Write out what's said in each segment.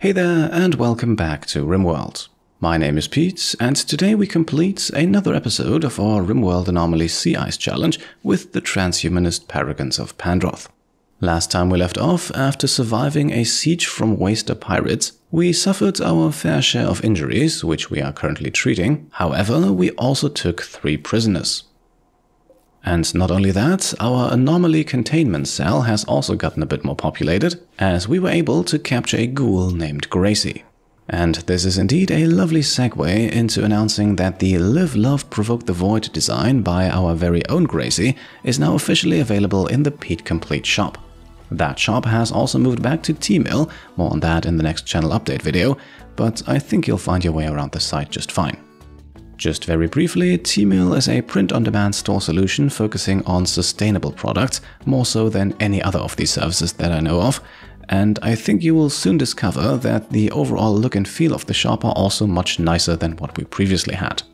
Hey there, and welcome back to RimWorld. My name is Pete, and today we complete another episode of our RimWorld Anomaly Sea Ice Challenge with the transhumanist Paragons of Pandroth. Last time we left off, after surviving a siege from Waster pirates, we suffered our fair share of injuries, which we are currently treating. However, we also took 3 prisoners. And not only that, our anomaly containment cell has also gotten a bit more populated, as we were able to capture a ghoul named Gracie. And this is indeed a lovely segue into announcing that the Live Love Provoke the Void design by our very own Gracie is now officially available in the Pete Complete shop. That shop has also moved back to Teemill, more on that in the next channel update video, but I think you'll find your way around the site just fine. Just very briefly, Teemill is a print-on-demand store solution focusing on sustainable products, more so than any other of these services that I know of, and I think you will soon discover that the overall look and feel of the shop are also much nicer than what we previously had.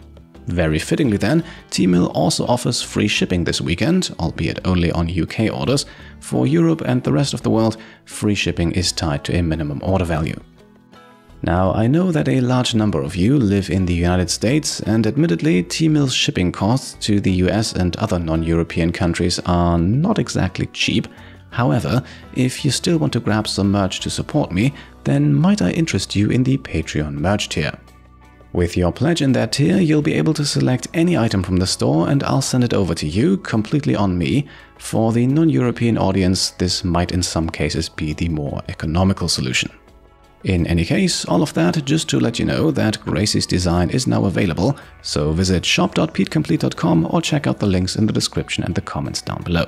Very fittingly then, Teemill also offers free shipping this weekend, albeit only on UK orders. For Europe and the rest of the world, free shipping is tied to a minimum order value. Now, I know that a large number of you live in the United States, and admittedly, Teemill's shipping costs to the US and other non-European countries are not exactly cheap. However, if you still want to grab some merch to support me, then might I interest you in the Patreon merch tier. With your pledge in that tier, you'll be able to select any item from the store and I'll send it over to you, completely on me. For the non-European audience, this might in some cases be the more economical solution. In any case, all of that just to let you know that Gracie's design is now available, so visit shop.petecomplete.com or check out the links in the description and the comments down below.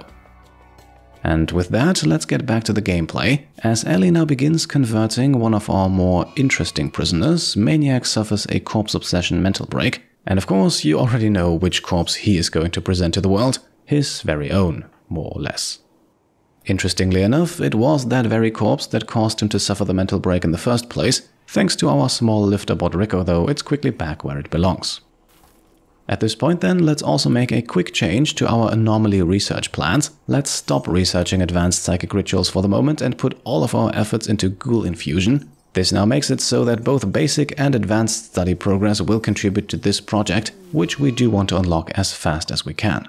And with that, let's get back to the gameplay, as Ellie now begins converting one of our more interesting prisoners. Maniac suffers a corpse obsession mental break, and of course you already know which corpse he is going to present to the world, his very own, more or less. Interestingly enough, it was that very corpse that caused him to suffer the mental break in the first place. Thanks to our small lifter bot Rico though, it's quickly back where it belongs. At this point then, let's also make a quick change to our anomaly research plans. Let's stop researching advanced psychic rituals for the moment and put all of our efforts into ghoul infusion. This now makes it so that both basic and advanced study progress will contribute to this project, which we do want to unlock as fast as we can.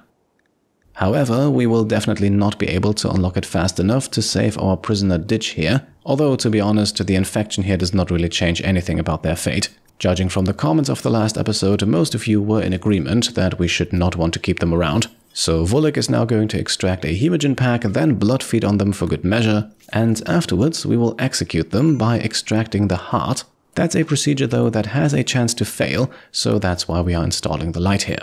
However, we will definitely not be able to unlock it fast enough to save our prisoner Ditch here, although to be honest, the infection here does not really change anything about their fate. Judging from the comments of the last episode, most of you were in agreement that we should not want to keep them around. So Vulek is now going to extract a hemogen pack, then blood feed on them for good measure, and afterwards we will execute them by extracting the heart. That's a procedure though that has a chance to fail, so that's why we are installing the light here.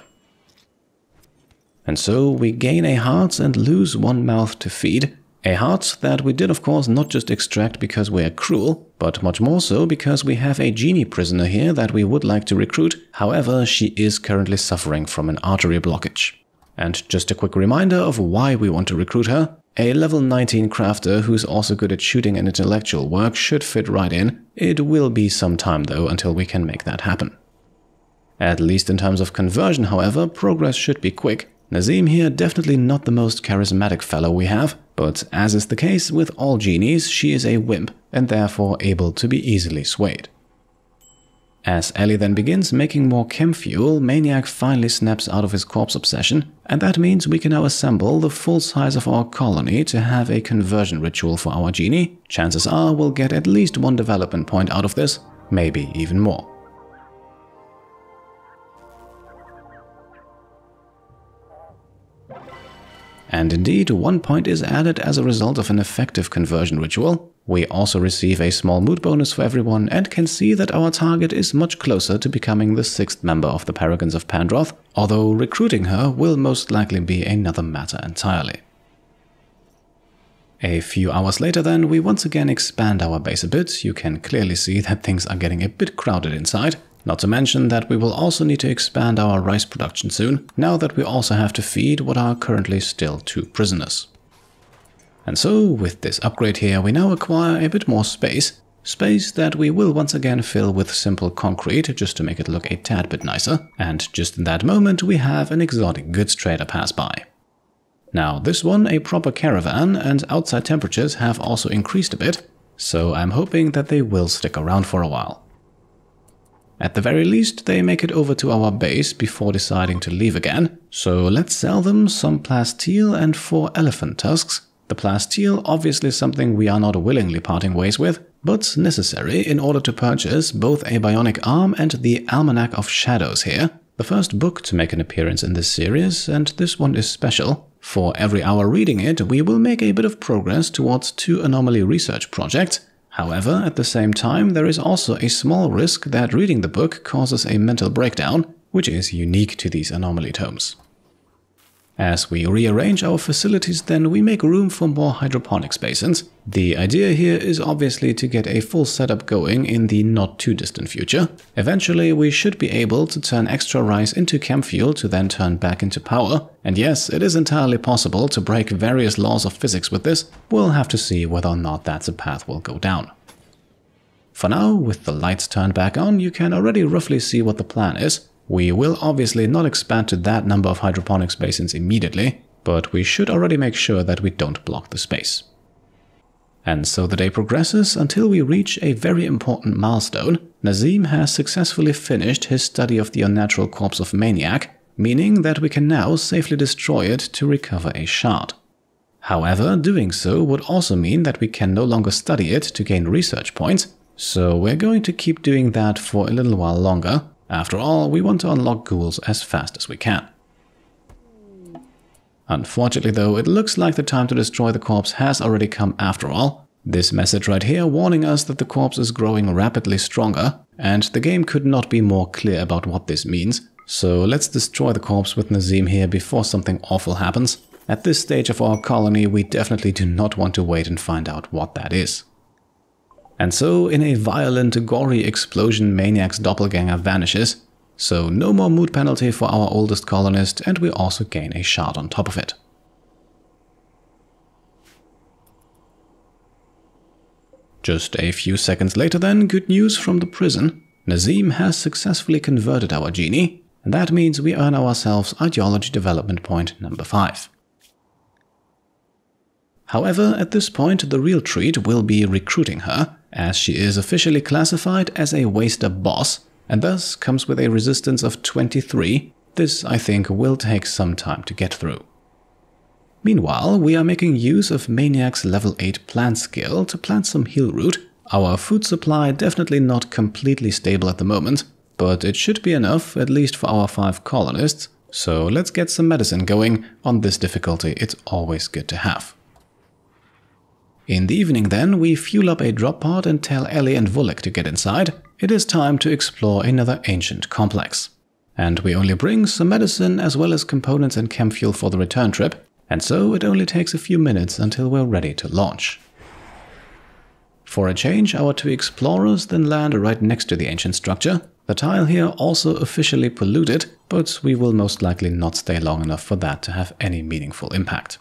And so we gain a heart and lose one mouth to feed. A heart that we did of course not just extract because we are cruel, but much more so because we have a genie prisoner here that we would like to recruit. However, she is currently suffering from an artery blockage. And just a quick reminder of why we want to recruit her. A level 19 crafter who's also good at shooting and intellectual work should fit right in. It will be some time though until we can make that happen. At least in terms of conversion, however, progress should be quick. Nazim here, definitely not the most charismatic fellow we have, but as is the case with all genies, she is a wimp and therefore able to be easily swayed. As Ellie then begins making more chem fuel, Maniac finally snaps out of his corpse obsession, and that means we can now assemble the full size of our colony to have a conversion ritual for our genie. Chances are we'll get at least 1 development point out of this, maybe even more. And indeed, 1 point is added as a result of an effective conversion ritual. We also receive a small mood bonus for everyone and can see that our target is much closer to becoming the 6th member of the Paragons of Pandroth, although recruiting her will most likely be another matter entirely. A few hours later then, we once again expand our base a bit. You can clearly see that things are getting a bit crowded inside. Not to mention that we will also need to expand our rice production soon, now that we also have to feed what are currently still 2 prisoners. And so, with this upgrade here, we now acquire a bit more space. Space that we will once again fill with simple concrete, just to make it look a tad bit nicer. And just in that moment, we have an exotic goods trader pass by. Now, this one a proper caravan, and outside temperatures have also increased a bit. so I'm hoping that they will stick around for a while. At the very least, they make it over to our base before deciding to leave again, so let's sell them some plasteel and 4 elephant tusks. The plasteel obviously something we are not willingly parting ways with, but necessary in order to purchase both a bionic arm and the Almanac of Shadows here, the first book to make an appearance in this series, and this one is special. For every hour reading it, we will make a bit of progress towards 2 anomaly research projects. However, at the same time, there is also a small risk that reading the book causes a mental breakdown, which is unique to these anomaly tomes. As we rearrange our facilities then, we make room for more hydroponics basins. The idea here is obviously to get a full setup going in the not too distant future. Eventually we should be able to turn extra rice into chem fuel to then turn back into power. And yes, it is entirely possible to break various laws of physics with this. We'll have to see whether or not that's a path we'll go down. For now, with the lights turned back on, you can already roughly see what the plan is. We will obviously not expand to that number of hydroponics basins immediately, but we should already make sure that we don't block the space. And so the day progresses until we reach a very important milestone. Nazim has successfully finished his study of the unnatural corpse of Maniac, meaning that we can now safely destroy it to recover a shard. However, doing so would also mean that we can no longer study it to gain research points, so we're going to keep doing that for a little while longer. After all, we want to unlock ghouls as fast as we can. Unfortunately though, it looks like the time to destroy the corpse has already come after all. This message right here warning us that the corpse is growing rapidly stronger, and the game could not be more clear about what this means. So let's destroy the corpse with Nazim here before something awful happens. At this stage of our colony, we definitely do not want to wait and find out what that is. And so, in a violent, gory explosion, Maniac's doppelganger vanishes, so no more mood penalty for our oldest colonist, and we also gain a shard on top of it. Just a few seconds later then, good news from the prison. Nazim has successfully converted our genie, and that means we earn ourselves ideology development point number 5. However, at this point the real treat will be recruiting her, as she is officially classified as a waster boss, and thus comes with a resistance of 23. This, I think, will take some time to get through. Meanwhile, we are making use of Maniac's level 8 plant skill to plant some heal root. Our food supply definitely not completely stable at the moment, but it should be enough, at least for our 5 colonists, so let's get some medicine going. On this difficulty, it's always good to have. In the evening then, we fuel up a drop pod and tell Ellie and Vulek to get inside. It is time to explore another ancient complex. And we only bring some medicine as well as components and chem fuel for the return trip, and so it only takes a few minutes until we're ready to launch. For a change, our 2 explorers then land right next to the ancient structure. The tile here also officially polluted, but we will most likely not stay long enough for that to have any meaningful impact.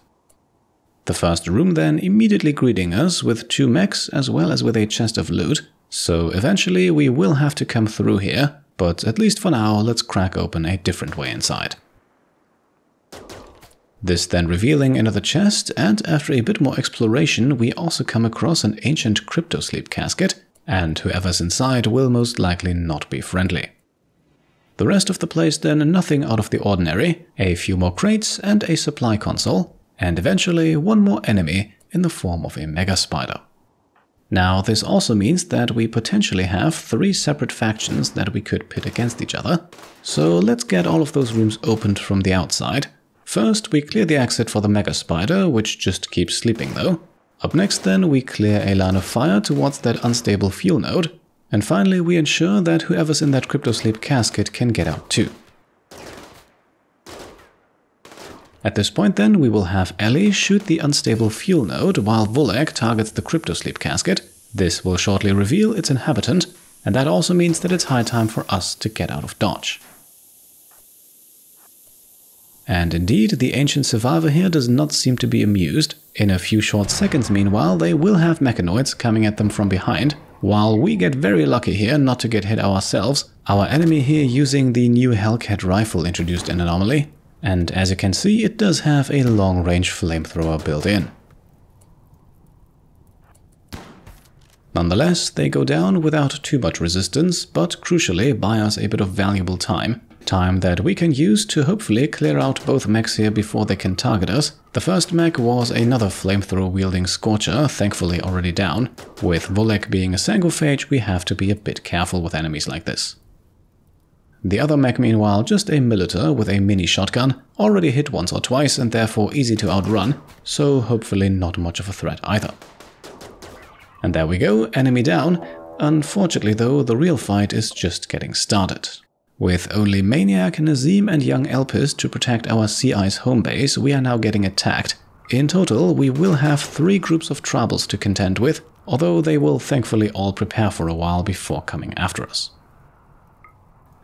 The first room then immediately greeting us with 2 mechs as well as with a chest of loot, so eventually we will have to come through here, but at least for now let's crack open a different way inside. This then revealing another chest, and after a bit more exploration we also come across an ancient cryptosleep casket, and whoever's inside will most likely not be friendly. The rest of the place then nothing out of the ordinary, a few more crates and a supply console, and eventually one more enemy in the form of a mega spider. Now this also means that we potentially have 3 separate factions that we could pit against each other, so let's get all of those rooms opened from the outside. First we clear the exit for the mega spider, which just keeps sleeping though. Up next then we clear a line of fire towards that unstable fuel node, and finally we ensure that whoever's in that cryptosleep casket can get out too. At this point then, we will have Ellie shoot the unstable fuel node while Vulek targets the cryptosleep casket. This will shortly reveal its inhabitant, and that also means that it's high time for us to get out of dodge. And indeed, the ancient survivor here does not seem to be amused. In a few short seconds meanwhile, they will have mechanoids coming at them from behind. While we get very lucky here not to get hit ourselves, our enemy here using the new Hellcat rifle introduced in Anomaly. And as you can see, it does have a long-range flamethrower built in. Nonetheless, they go down without too much resistance, but crucially buy us a bit of valuable time. Time that we can use to hopefully clear out both mechs here before they can target us. The first mech was another flamethrower-wielding Scorcher, thankfully already down. With Vulek being a Sanguophage, we have to be a bit careful with enemies like this. The other mech, meanwhile, just a Militer with a mini shotgun, already hit once or twice and therefore easy to outrun, so hopefully not much of a threat either. And there we go, enemy down. Unfortunately though, the real fight is just getting started. With only Maniac, Nazim and young Elpis to protect our Sea Ice home base, we are now getting attacked. In total, we will have 3 groups of troubles to contend with, although they will thankfully all prepare for a while before coming after us.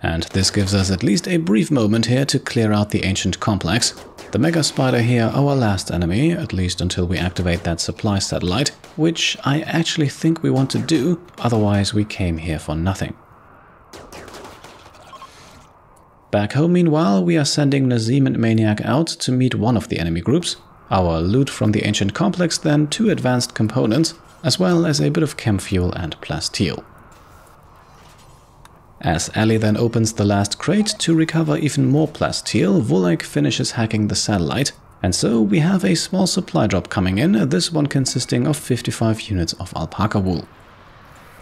And this gives us at least a brief moment here to clear out the ancient complex. The Mega Spider here, our last enemy, at least until we activate that supply satellite, which I actually think we want to do, otherwise we came here for nothing. Back home meanwhile, we are sending Nazim and Maniac out to meet one of the enemy groups, our loot from the ancient complex then 2 advanced components, as well as a bit of chem fuel and plasteel. As Ellie then opens the last crate to recover even more plasteel, Vulek finishes hacking the satellite, and so we have a small supply drop coming in, this one consisting of 55 units of alpaca wool.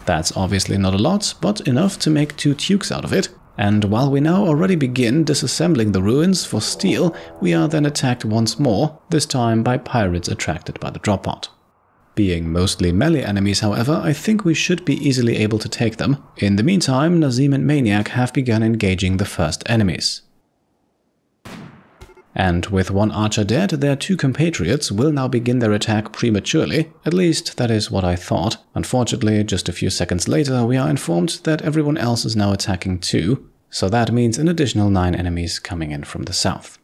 That's obviously not a lot, but enough to make 2 tukes out of it, and while we now already begin disassembling the ruins for steel, we are then attacked once more, this time by pirates attracted by the drop pod. Being mostly melee enemies however, I think we should be easily able to take them. In the meantime, Nazim and Maniac have begun engaging the first enemies. And with one archer dead, their 2 compatriots will now begin their attack prematurely, at least that is what I thought. Unfortunately, just a few seconds later we are informed that everyone else is now attacking too, so that means an additional 9 enemies coming in from the south.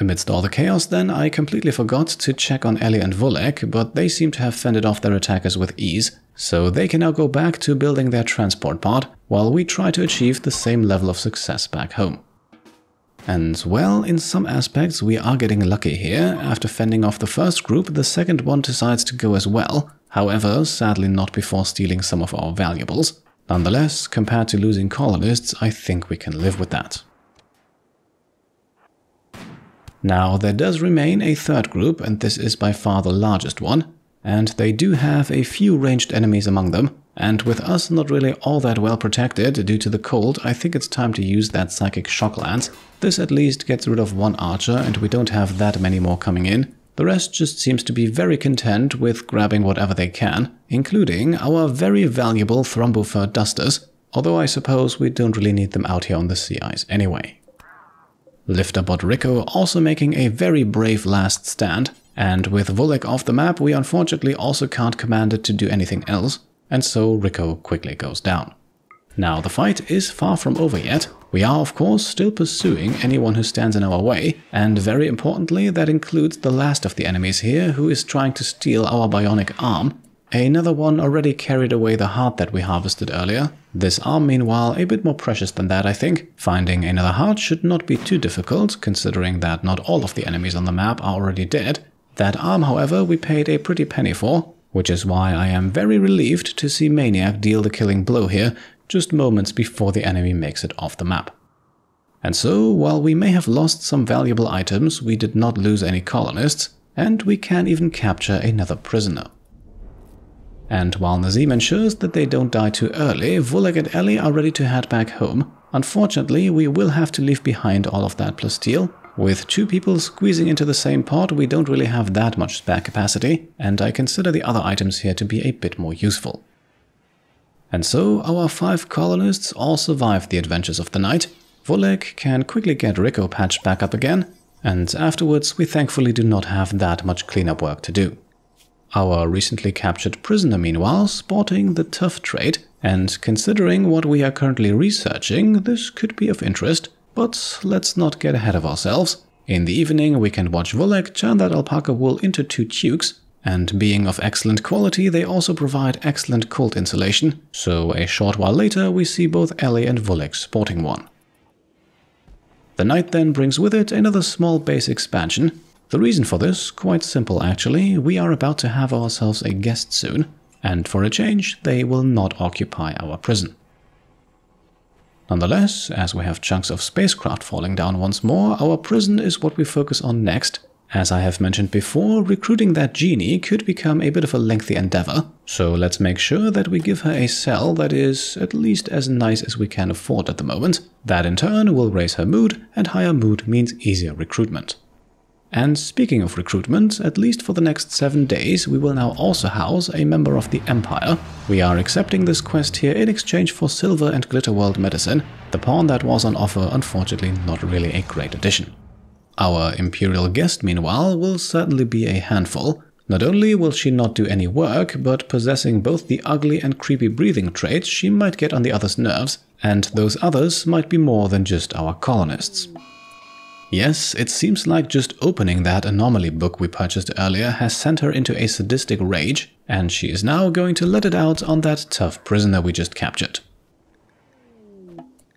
Amidst all the chaos then, I completely forgot to check on Ellie and Vulek, but they seem to have fended off their attackers with ease, so they can now go back to building their transport pod, while we try to achieve the same level of success back home. And well, in some aspects we are getting lucky here. After fending off the first group, the second one decides to go as well, however, sadly not before stealing some of our valuables. Nonetheless, compared to losing colonists, I think we can live with that. Now, there does remain a third group, and this is by far the largest one, and they do have a few ranged enemies among them, and with us not really all that well protected due to the cold, I think it's time to use that psychic shock lance. This at least gets rid of one archer and we don't have that many more coming in. The rest just seems to be very content with grabbing whatever they can, including our very valuable thrombofur dusters, although I suppose we don't really need them out here on the sea ice anyway. Lifterbot Rico also making a very brave last stand, and with Vulek off the map we unfortunately also can't command it to do anything else, and so Rico quickly goes down. Now the fight is far from over yet. We are of course still pursuing anyone who stands in our way, and very importantly that includes the last of the enemies here who is trying to steal our bionic arm. Another one already carried away the heart that we harvested earlier. This arm meanwhile a bit more precious than that I think. Finding another heart should not be too difficult, considering that not all of the enemies on the map are already dead. That arm however we paid a pretty penny for, which is why I am very relieved to see Maniac deal the killing blow here, just moments before the enemy makes it off the map. And so, while we may have lost some valuable items, we did not lose any colonists, and we can even capture another prisoner. And while Nazim ensures that they don't die too early, Vulek and Ellie are ready to head back home. Unfortunately, we will have to leave behind all of that plasteel. With 2 people squeezing into the same pod, we don't really have that much spare capacity, and I consider the other items here to be a bit more useful. And so, our 5 colonists all survive the adventures of the night. Vulek can quickly get Rico patched back up again, and afterwards we thankfully do not have that much cleanup work to do. Our recently captured prisoner meanwhile sporting the tough trait, and considering what we are currently researching, this could be of interest, but let's not get ahead of ourselves. In the evening we can watch Vulek turn that alpaca wool into 2 tukes, and being of excellent quality they also provide excellent cold insulation, so a short while later we see both Ellie and Vulek sporting one. The night then brings with it another small base expansion. The reason for this, quite simple actually, we are about to have ourselves a guest soon, and for a change they will not occupy our prison. Nonetheless, as we have chunks of spacecraft falling down once more, our prison is what we focus on next. As I have mentioned before, recruiting that genie could become a bit of a lengthy endeavor, so let's make sure that we give her a cell that is at least as nice as we can afford at the moment. That in turn will raise her mood, and higher mood means easier recruitment. And speaking of recruitment, at least for the next 7 days we will now also house a member of the Empire. We are accepting this quest here in exchange for silver and Glitterworld medicine, the pawn that was on offer unfortunately not really a great addition. Our Imperial guest, meanwhile, will certainly be a handful. Not only will she not do any work, but possessing both the ugly and creepy breathing traits, she might get on the others' nerves, and those others might be more than just our colonists. Yes, it seems like just opening that anomaly book we purchased earlier has sent her into a sadistic rage, and she is now going to let it out on that tough prisoner we just captured.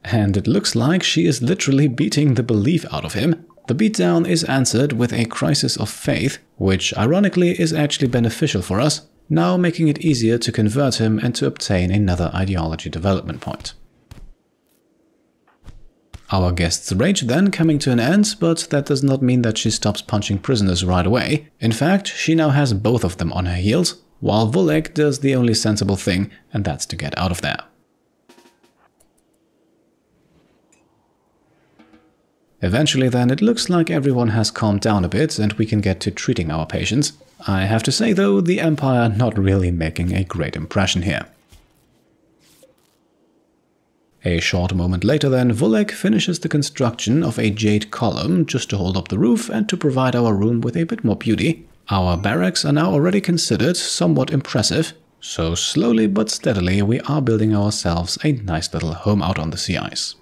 And it looks like she is literally beating the belief out of him. The beatdown is answered with a crisis of faith, which ironically is actually beneficial for us, now making it easier to convert him and to obtain another ideology development point. Our guest's rage then coming to an end, but that does not mean that she stops punching prisoners right away. In fact, she now has both of them on her heels, while Vulek does the only sensible thing, and that's to get out of there. Eventually then, it looks like everyone has calmed down a bit and we can get to treating our patients. I have to say though, the Empire not really making a great impression here. A short moment later then, Vulek finishes the construction of a jade column just to hold up the roof and to provide our room with a bit more beauty. Our barracks are now already considered somewhat impressive, so slowly but steadily we are building ourselves a nice little home out on the sea ice.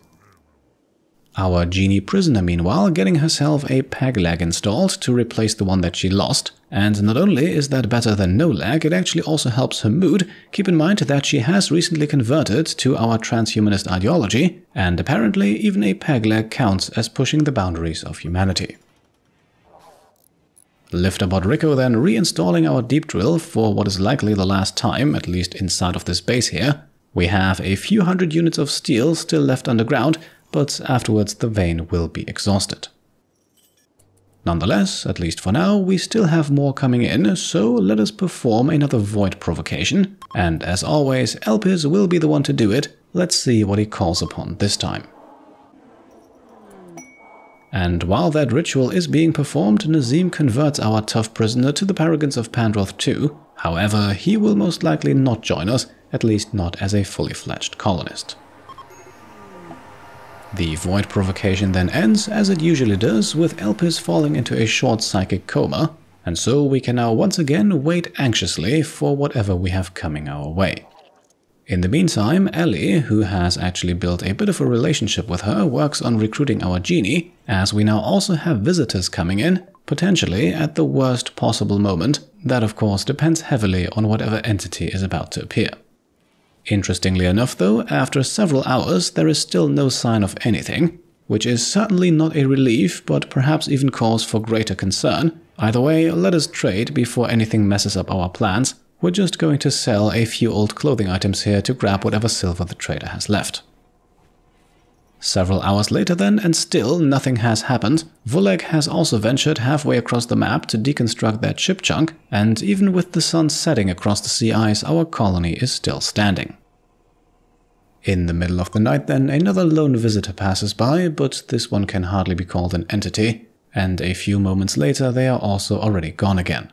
Our genie prisoner meanwhile getting herself a peg leg installed to replace the one that she lost, and not only is that better than no leg, it actually also helps her mood. Keep in mind that she has recently converted to our transhumanist ideology, and apparently even a peg leg counts as pushing the boundaries of humanity. Lifterbot Rico then reinstalling our deep drill for what is likely the last time, at least inside of this base here. We have a few hundred units of steel still left underground, but afterwards the vein will be exhausted. Nonetheless, at least for now, we still have more coming in, so let us perform another void provocation. And as always, Elpis will be the one to do it. Let's see what he calls upon this time. And while that ritual is being performed, Nazim converts our tough prisoner to the Paragons of Pandroth too. However, he will most likely not join us, at least not as a fully-fledged colonist. The void provocation then ends, as it usually does, with Elpis falling into a short psychic coma, and so we can now once again wait anxiously for whatever we have coming our way. In the meantime, Ellie, who has actually built a bit of a relationship with her, works on recruiting our genie, as we now also have visitors coming in, potentially at the worst possible moment. That of course depends heavily on whatever entity is about to appear. Interestingly enough though, after several hours there is still no sign of anything, which is certainly not a relief, but perhaps even cause for greater concern. Either way, let us trade before anything messes up our plans. We're just going to sell a few old clothing items here to grab whatever silver the trader has left. Several hours later then, and still nothing has happened. Vulek has also ventured halfway across the map to deconstruct that ship chunk, and even with the sun setting across the sea ice, our colony is still standing. In the middle of the night then, another lone visitor passes by, but this one can hardly be called an entity, and a few moments later they are also already gone again.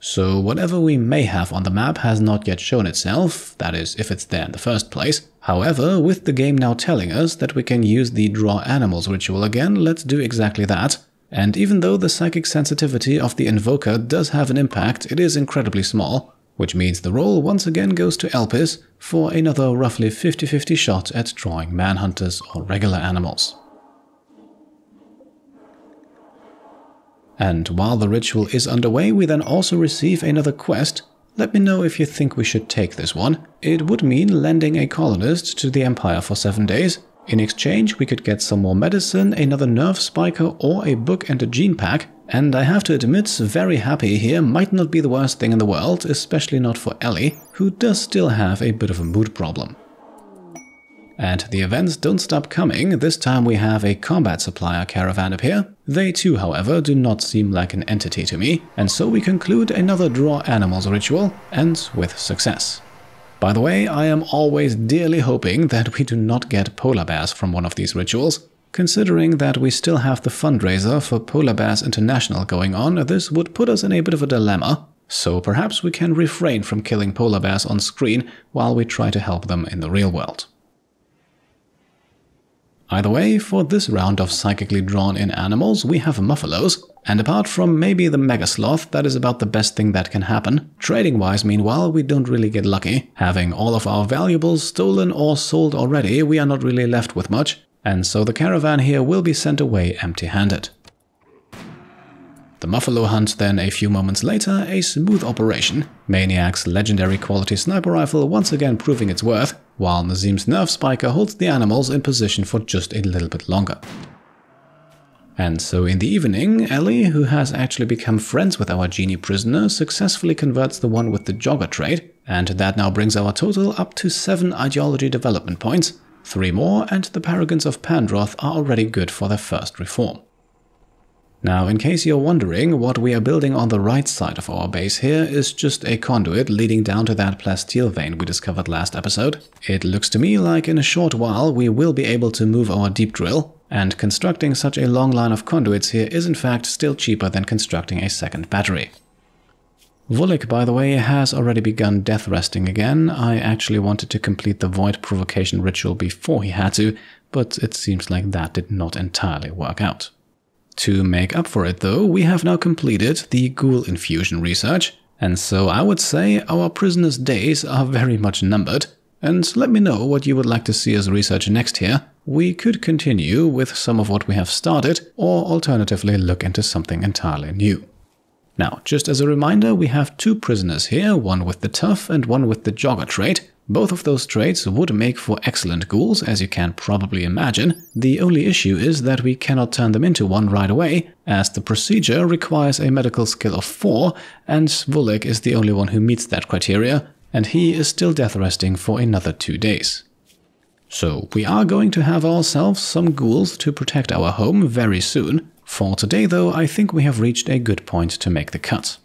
So whatever we may have on the map has not yet shown itself, that is, if it's there in the first place. However, with the game now telling us that we can use the draw animals ritual again, let's do exactly that. And even though the psychic sensitivity of the invoker does have an impact, it is incredibly small, which means the roll once again goes to Elpis for another roughly 50-50 shot at drawing manhunters or regular animals. And while the ritual is underway, we then also receive another quest. Let me know if you think we should take this one. It would mean lending a colonist to the Empire for 7 days. In exchange, we could get some more medicine, another nerve spiker, or a book and a gene pack, and I have to admit, very happy here might not be the worst thing in the world, especially not for Ellie, who does still have a bit of a mood problem. And the events don't stop coming. This time we have a combat supplier caravan appear. They too, however, do not seem like an entity to me, and so we conclude another draw animals ritual, and with success. By the way, I am always dearly hoping that we do not get polar bears from one of these rituals. Considering that we still have the fundraiser for Polar Bears International going on, this would put us in a bit of a dilemma. So perhaps we can refrain from killing polar bears on screen while we try to help them in the real world. Either way, for this round of psychically drawn-in animals, we have muffalos, and apart from maybe the Mega Sloth, that is about the best thing that can happen. Trading-wise, meanwhile, we don't really get lucky. Having all of our valuables stolen or sold already, we are not really left with much, and so the caravan here will be sent away empty-handed. The muffalo hunt then a few moments later, a smooth operation. Maniac's legendary quality sniper rifle once again proving its worth, while Nazim's nerve spiker holds the animals in position for just a little bit longer. And so in the evening, Ellie, who has actually become friends with our genie prisoner, successfully converts the one with the jogger trait, and that now brings our total up to 7 ideology development points. 3 more and the Paragons of Pandroth are already good for their first reform. Now, in case you're wondering, what we are building on the right side of our base here is just a conduit leading down to that plasteel vein we discovered last episode. It looks to me like in a short while we will be able to move our deep drill, and constructing such a long line of conduits here is in fact still cheaper than constructing a second battery. Vulek, by the way, has already begun death resting again. I actually wanted to complete the void provocation ritual before he had to, but it seems like that did not entirely work out. To make up for it though, we have now completed the ghoul infusion research, and so I would say our prisoner's days are very much numbered. And let me know what you would like to see as research next here. We could continue with some of what we have started, or alternatively look into something entirely new. Now, just as a reminder, we have 2 prisoners here, one with the tough and one with the jogger trait. Both of those traits would make for excellent ghouls, as you can probably imagine. The only issue is that we cannot turn them into one right away, as the procedure requires a medical skill of 4, and Vulek is the only one who meets that criteria, and he is still death resting for another 2 days. So we are going to have ourselves some ghouls to protect our home very soon. For today though, I think we have reached a good point to make the cut.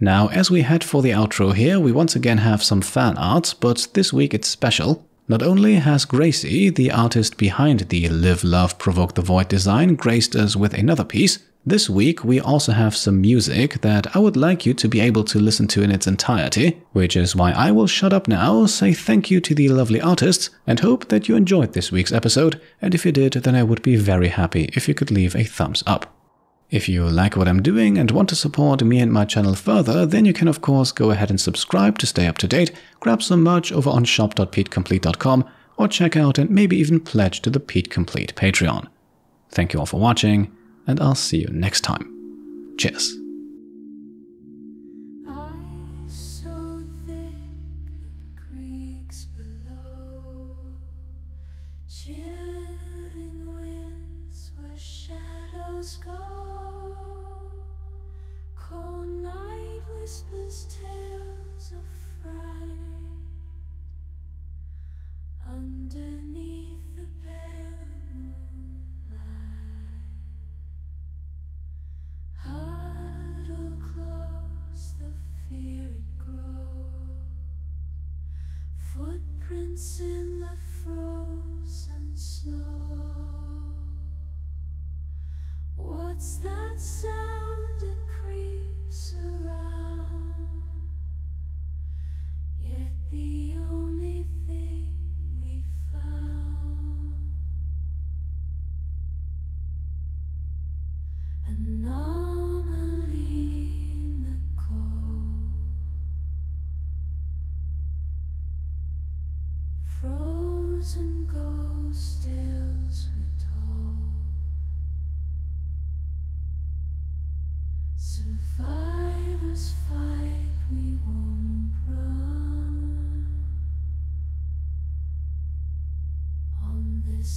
Now, as we head for the outro here, we once again have some fan art, but this week it's special. Not only has Gracie, the artist behind the Live Love Provoke the Void design, graced us with another piece, this week we also have some music that I would like you to be able to listen to in its entirety, which is why I will shut up now, say thank you to the lovely artists, and hope that you enjoyed this week's episode, and if you did, then I would be very happy if you could leave a thumbs up. If you like what I'm doing and want to support me and my channel further, then you can of course go ahead and subscribe to stay up to date, grab some merch over on shop.petecomplete.com, or check out and maybe even pledge to the Pete Complete Patreon. Thank you all for watching, and I'll see you next time. Cheers. Footprints in the frozen snow. What's that sound that creeps around? Yet the only thing we found. Anomaly in the cold. Frozen ghost tales retold. Survivors fight, we won't run. On this